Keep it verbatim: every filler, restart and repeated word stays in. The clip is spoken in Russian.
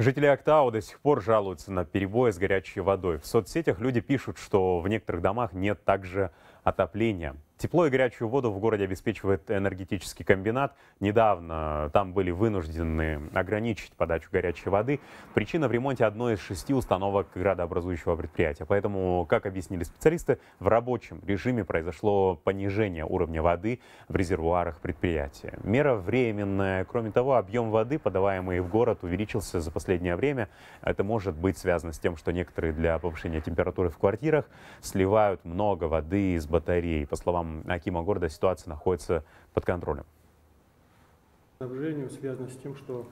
Жители Актау до сих пор жалуются на перебои с горячей водой. В соцсетях люди пишут, что в некоторых домах нет также отопления. Тепло и горячую воду в городе обеспечивает энергетический комбинат. Недавно там были вынуждены ограничить подачу горячей воды. Причина в ремонте одной из шести установок градообразующего предприятия. Поэтому, как объяснили специалисты, в рабочем режиме произошло понижение уровня воды в резервуарах предприятия. Мера временная. Кроме того, объем воды, подаваемый в город, увеличился за последнее время. Это может быть связано с тем, что некоторые для повышения температуры в квартирах сливают много воды из батарей. По словам акима города, ситуация находится под контролем. Снабжение связано с тем, что